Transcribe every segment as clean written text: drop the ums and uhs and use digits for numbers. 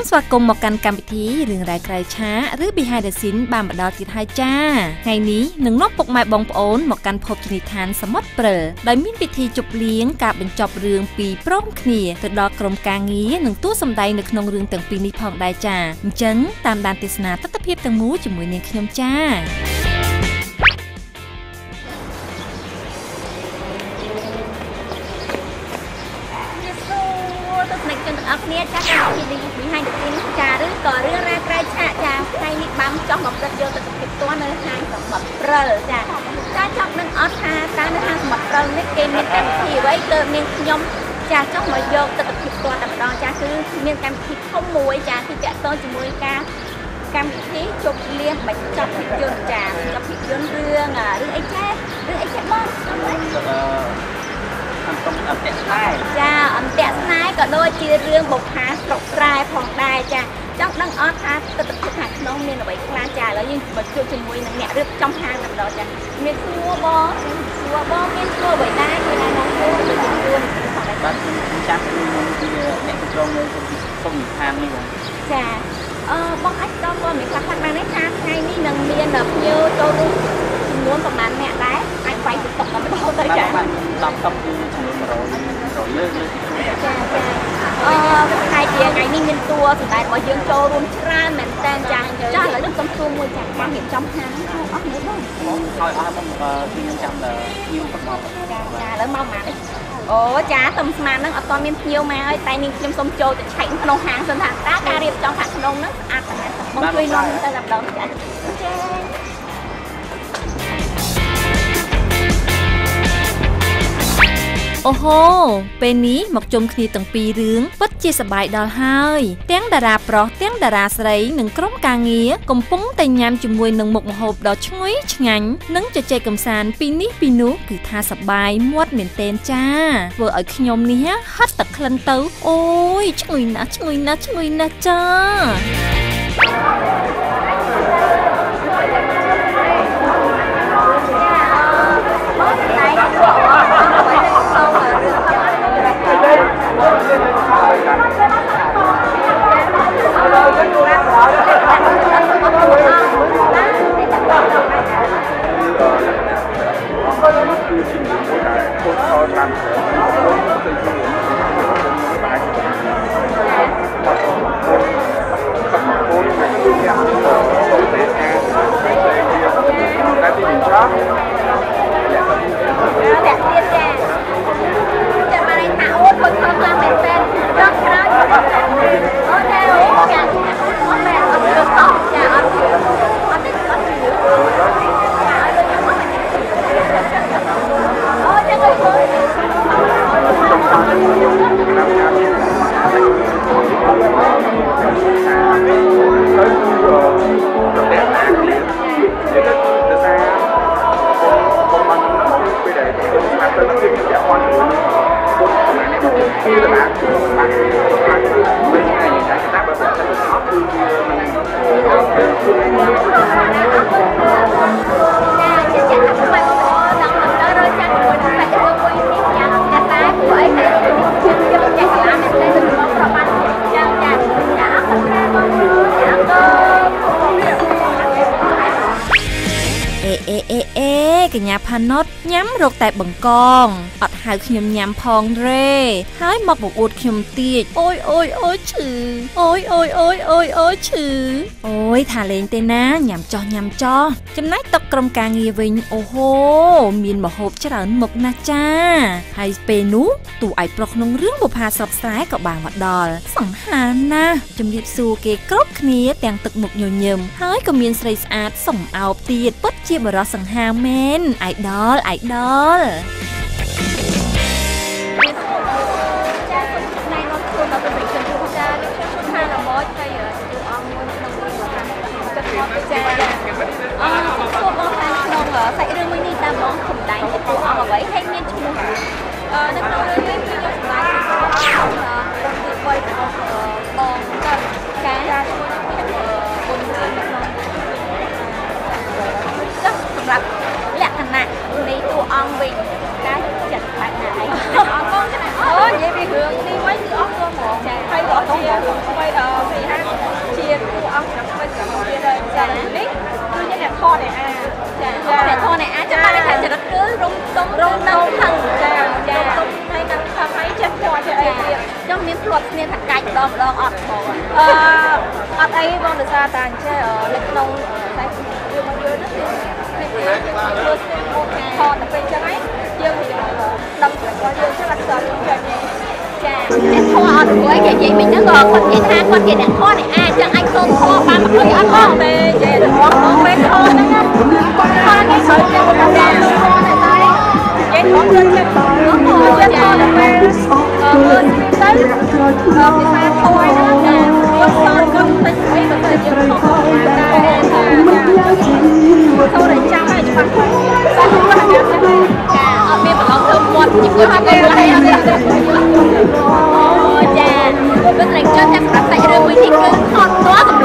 มสวัสดิ์กรมหมอกันกรรมพิธีเรื่องรายไกลช้าหรือ behind the scene บางบัดดอติดให้จ้าไงนี้หนึ่งนกปกไม้บองโอนหมอกันพบชนิทานสมมติเปรอโดยมีพิธีจบเลี้ยงกับเป็นจบเรื่องปีพร้อมขณีติดดอกกรมกลางนี้หนึ่งตู้สำได้ในขนมเรื่องต่างปีนี้พองได้จ้าจังตามดานติสนาตัตเพียบต่างมูจมูกเนียงขนมจ้าเนี่ยจ้าการที่ดีมีให้ดีนิจาหรือก่อเรื่องราวใกล้ชะจ้าให้นิบัมจ้องแบบเดียวแต่ติดตัวเนื้อหางสมบัติเปลือยจ้าจ้าชอบนั่งออสฮาจ้าเนื้อหางสมบัติเปลือยในเกมมีการที่ไว้เติมเนียนยมจ้าจ้องแบบเดียวแต่ติดตัวแต่ตอนจ้าคือมีการที่ข้อมวยจ้าที่จะต้อนจมูกกาการที่จบเลี้ยงแบบจบผิดยนจ้าจบผิดยนเรื่องไอ้แค่บ้างต้องอันเตะสไนด์จ้าอันเตะสไนด์ก็โดยจีเรื่องบุกหาตกรายผ่องได้จ้าจ้องดังออสฮาตะตะตะน้องเมียนเอาไว้คลาจ่าแล้วยิ่งมาช่วยจมูกนั่งเนี่ยเรื่องจ้องทางต่างดอกจ้าเมียนซัวบอเมียนซัวไว้ได้เวลาน้องซัวจะจับดูของอะไรก็จับดูมันที่เนี่ยตรงเลยต้องมีทางนี่มั้งจ้าบ้องอัดต้องว่ามีคลาคันมาได้ทางไงนี่นั่งเมียนแบบเยอะโตรุ่งม้วนประมาณเนี่ยได้ไอ้ไฟติดตกกันไม่พอเลยจ้าลำตับคือทางลมเราเลิกใครเดียไงนี่เงินตัวสุดท้ายว่ายืนโจรวมชราเหม็นแตนจางจ้าแล้วต้องตัวมวยจากความเห็นจำหาเอาอัพเนื้อบ้างเอาอัพมันคือยังจำเลยยิ้มกับเราจ้าแล้วมองมาโอ้จ้าตำสมานนั่งอัพตอนเมียนเที่ยวมาไอ้ไตนี่ยังสมโจจะใช้ขนมหางสถานตาการเรียบจองหางขนมนั่งอัพนะมองด้วยนมแต่ลำดองจ้าโอ้โหเป็นนี้หมกจมคณีตั้งปีเรื่องปัจจัยสบายดอลไฮเตียงดาราปลอกเตียงดาราสไลหนึ่งกล้องกลางเงี้ยกำปุ้งแต่ยามจุ่มมวยหนึ่งหมกหอบดอช่วยฉันนั่งจะใจกำสานปีนี้ปีนู้คือทาสบายมวดเหม็นเต้นจ้าเวอร์ไอขยมนี้ฮัตตะคลันเต้าโอ้ยช่วยนะจ้ากันยาพานดย้ำโรคแต่บังกองอดหายขยมย้ำพองเร่หายหมอกบวดขยมตีดโอ้ยชื่อโอ้ยชื่อโอ้ยทาเลนเตนะย้ำจอจำนายตกกลมกลางเงียวิงโอ้โหมีนหมอกหอบเฉลิมหมกนาจ้าไฮเปนุตู่ไอปลอกนงเรื่องบุพาสอบสายกับบ่างวัดดอลสังหารนะจำรีบซูเกะกรบขณีแตงตึกหมกโยนเยิมหายกับมีนสไลส์อาร์ตส่งเอาตีดปัดเชียบรอสังหารแมนไอดอลรับและขณะในตัวอองวิ miên thằng cạnh đom ọt ọt ấy bom được ra tàn chơi ở lệ nông tại nhiều mọi người rất nhiều người họ tập về chơi ấy chơi thì đâm lại coi chơi rất là sợ những trò này chà cái thua của anh vậy vậy mình nó còn cái thang còn cái đạn thua này à chẳng anh không thua ba mặt không ăn thua về về được không bên thua đấy nha con thua cái số này một đồng nào thua này tay cái thua lên trên nó thua trên thua là về lên tới người ta thôi đó là con con không tính thấy vấn đề gì không thua để trao này cho bạn sao không có được cả ở bên mà có thương một chỉ có hai người hay ở đây bên này cho em đặt tại đây mình thì cứ thon to tầm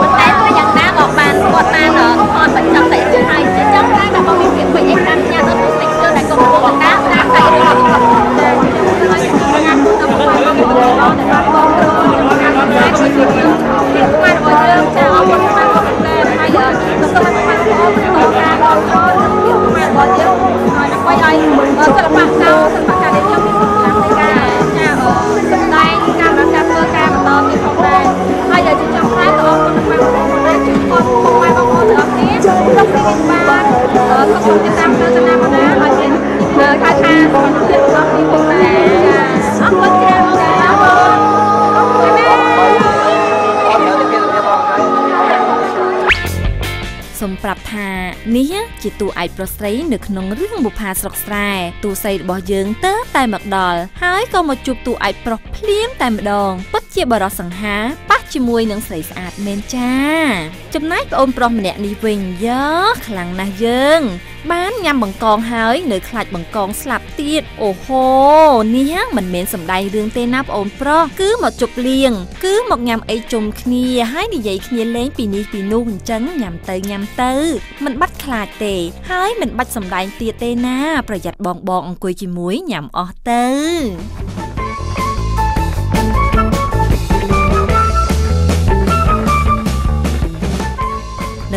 mà té tôi nhận ra một bạn còn mang ở còn vẫn trong tại trên này chứ chắc là có việc việc phải em làm nhà tôi cũng tính cho này công bố đá đang tại đây làจิตตัวไอ้ประสรินึกนองเรื่องบุพาสกสลายตัวใส่บ่อเยิงเต๋อแต่หมักดอลหายก็มาจูบตัวไอ้ประเพลี้ยมแต่หมักดองปัจเจบรอสังหาปัจจิมวยนังใส่สะอาดเมนจ้าจำนายปอมปลอมเนี่ยนิเวงเยอะขลังนะเยิงบ้านยำบังกองหายเหนือขลัดบังกองสลับตีดโอ้โหเนี่ยมันเมนสำได้เรื่องเต้นับอมปลอคือหมดจบเลียงคือหมดยำไอจมคณีให้ดิใหญ่คณีเล้งปีนี้ปีนู่นจังยำเตยยำเตยมันบัดขลัดเตหายมันบัดสำได้เตียเตน่าประหยัดบองบององกุยจิมุ้ยยำออเตยใ